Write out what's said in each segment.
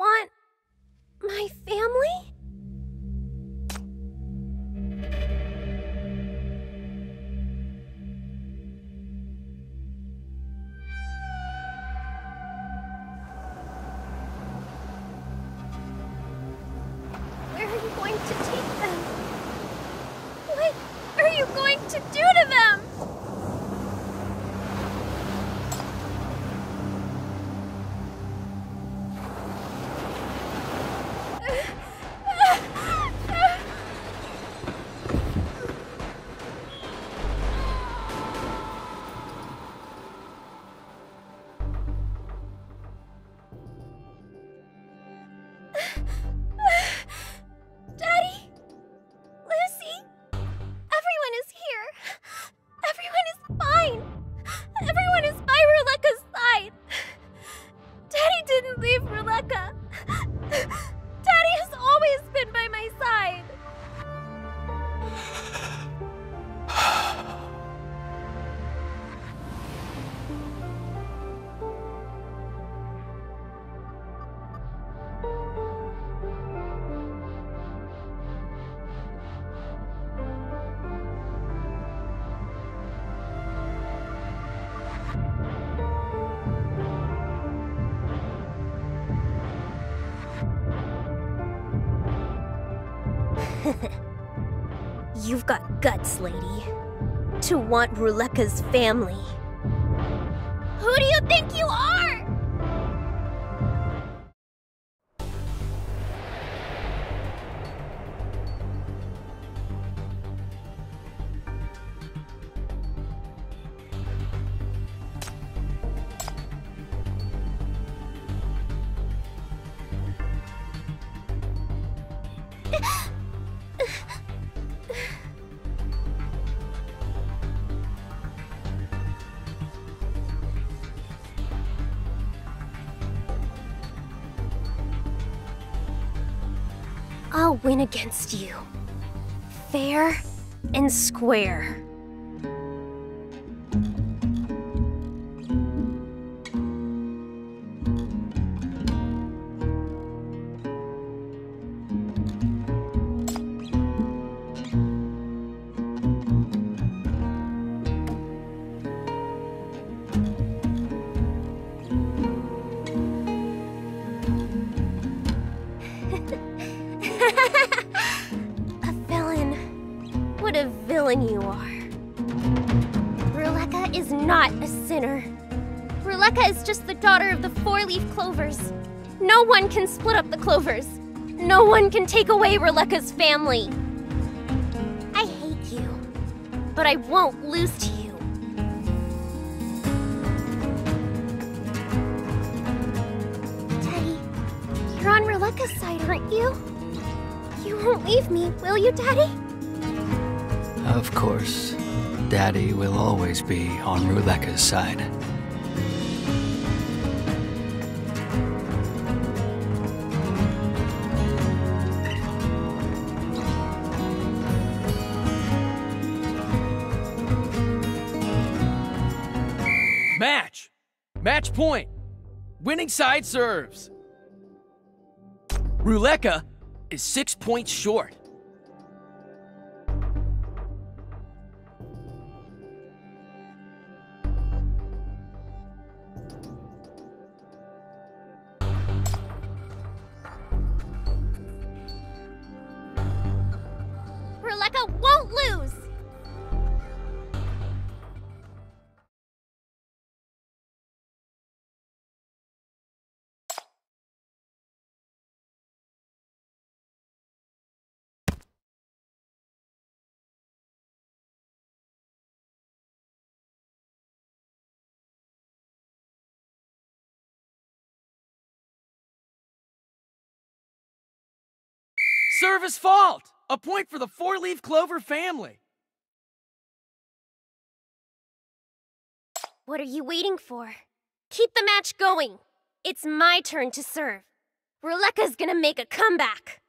want my family? You've got guts, lady, to want Ruleka's family. Who do you think you are? I'll win against you, fair and square. What a villain you are. Ruleka is not a sinner. Ruleka is just the daughter of the four-leaf clovers. No one can split up the clovers. No one can take away Ruleka's family. I hate you, but I won't lose to you. Daddy, you're on Ruleka's side, aren't you? You won't leave me, will you, Daddy? Of course, Daddy will always be on Ruleka's side. Match! Match point! Winning side serves! Ruleka is 6 points short. Serve is fault! A point for the four-leaf clover family! What are you waiting for? Keep the match going! It's my turn to serve. Ruleka's gonna make a comeback!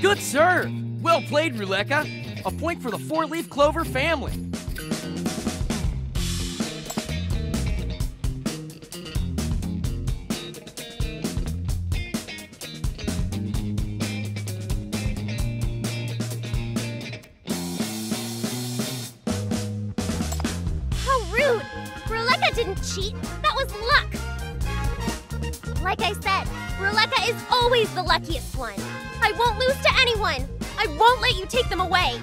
Good serve! Well played, Ruleka. A point for the four-leaf clover family. How rude! Ruleka didn't cheat. That was luck. Like I said, Ruleka is always the luckiest one. I won't lose to anyone. I won't let you take them away.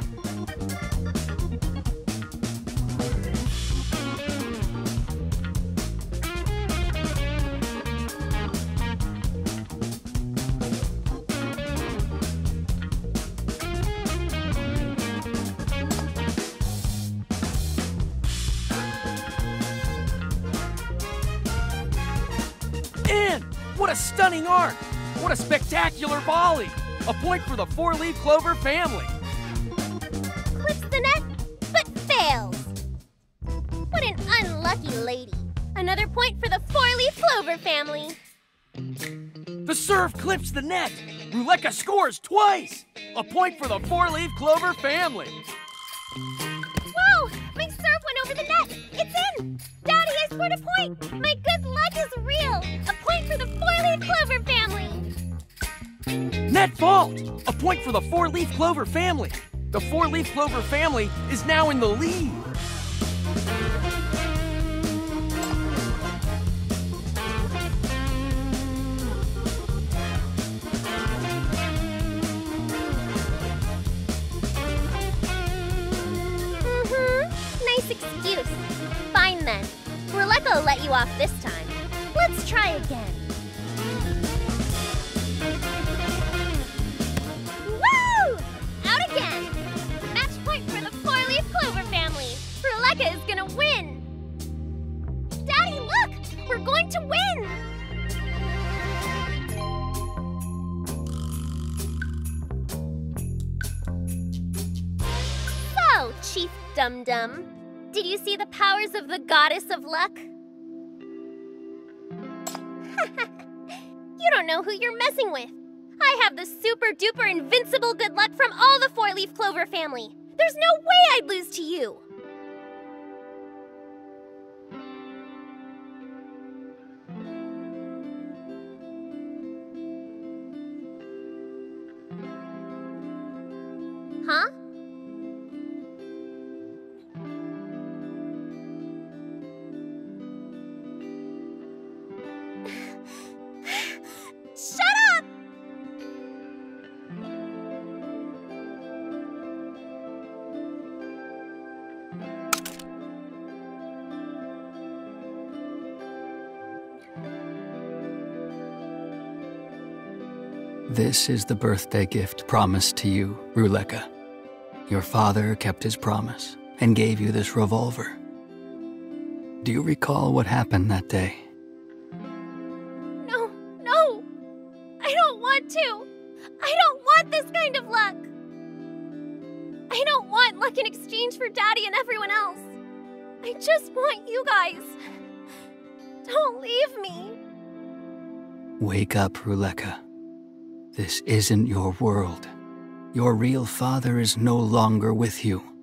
And what a stunning arc! What a spectacular volley! A point for the four-leaf clover family. Clips the net, but fails. What an unlucky lady. Another point for the four-leaf clover family. The serve clips the net. Ruleka scores twice. A point for the four-leaf clover family. Whoa, my serve went over the net. It's in. Daddy, I scored a point. My good luck is real. A point for the four-leaf clover family. Net fault! A point for the four-leaf clover family. The four-leaf clover family is now in the lead. Nice excuse. Fine then. Ruleka will let you off this time. Let's try again. Is gonna win! Daddy, look! We're going to win! So, Chief Dum Dum, did you see the powers of the Goddess of Luck? You don't know who you're messing with. I have the super-duper invincible good luck from all the four-leaf clover family. There's no way I'd lose to you! Huh? Shut up! This is the birthday gift promised to you, Ruleka. Your father kept his promise and gave you this revolver. Do you recall what happened that day? No, no! I don't want to! I don't want this kind of luck! I don't want luck in exchange for Daddy and everyone else! I just want you guys! Don't leave me! Wake up, Ruleka. This isn't your world. Your real father is no longer with you.